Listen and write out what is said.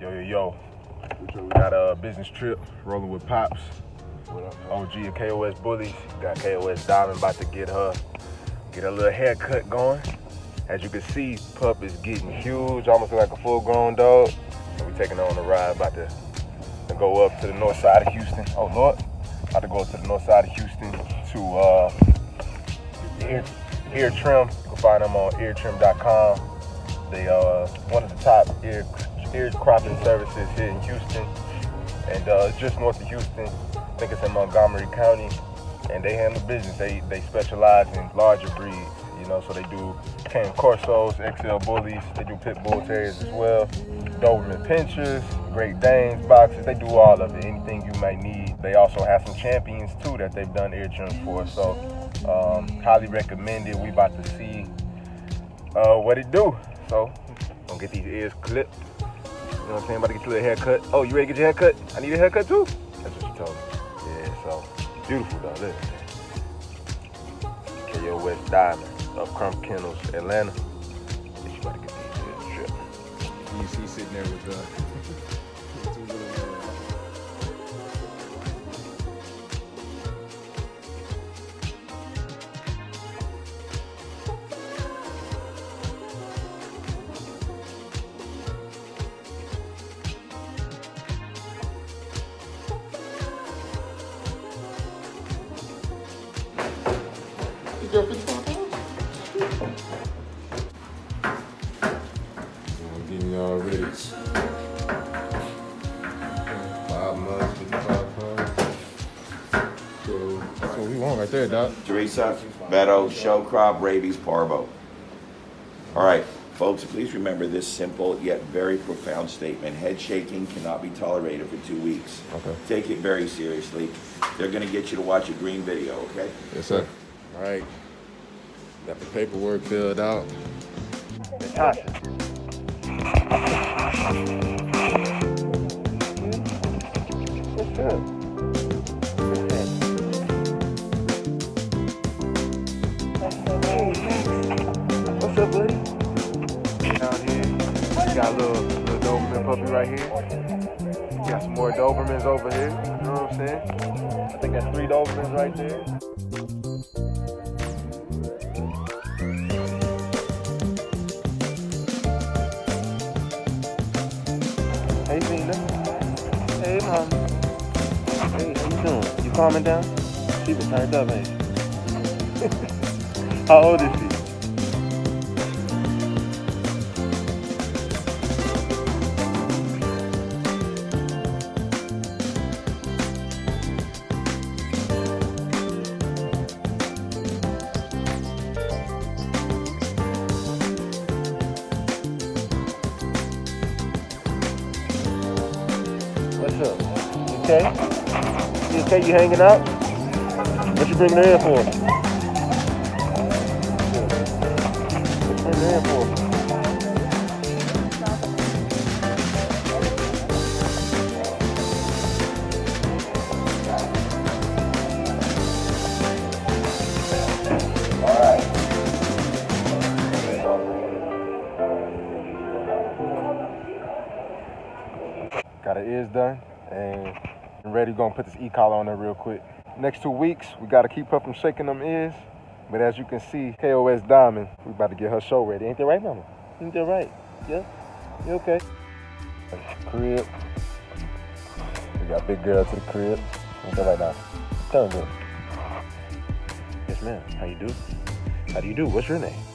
Yo. Got a business trip rolling with Pops. OG of KOS Bullies. Got KOS Diamond about to get a little haircut going. As you can see, pup is getting huge, almost like a full-grown dog. So we taking her on the ride, about to go up to the north side of Houston. Oh Lord, about to go up to the north side of Houston to Ear Trim. You can find them on eartrim.com. They are one of the top ear cropping services here in Houston, and just north of Houston. I think it's in Montgomery County, and they handle business. They specialize in larger breeds, you know, so they do Cane Corsos, XL Bullies, they do Pit Bull Terriers as well, Doberman Pinschers, Great Danes, Boxers, they do all of it, anything you might need. They also have some champions too that they've done ear trims for, so highly recommended. We about to see what it do. So, gonna get these ears clipped, you know what I'm saying, about to get you a haircut. Oh, you ready to get your haircut? I need a haircut too? That's what she told me. Yeah, so beautiful though, look at that. KOS Diamond of Crump Kennels, Atlanta. She's about to get these ears tripped. You see sitting there with two little hair. You're getting y'all rich. 5 months, 55 pounds. So that's what we want right there, Doc. Teresa, Beto, Show Crop, Rabies, Parvo. All right, folks, please remember this simple yet very profound statement. Head shaking cannot be tolerated for 2 weeks. Okay. Take it very seriously. They're going to get you to watch a green video, okay? Yes, sir. All right, got the paperwork filled out. It's good. What's up, buddy? Down here, we got a little Doberman puppy right here. We got some more Dobermans over here, you know what I'm saying? I think that's 3 Dobermans right there. Hey, Zena. Hey, Mom. Hey, how you doing? You calming down? She been turned up, ain't she? How old is she? What's up? You okay? You okay? You hanging out? What you bringing her in for? What you bringing her in for? Got our ears done, and I'm ready. We're gonna put this e-collar on there real quick. Next 2 weeks, we gotta keep her from shaking them ears. But as you can see, KOS Diamond, we about to get her show ready. Ain't that right, Mama? Ain't that right? Yeah? You okay? Crib. We got big girl to the crib. Ain't that right now? Tell her. Yes, ma'am. How you do? How do you do? What's your name?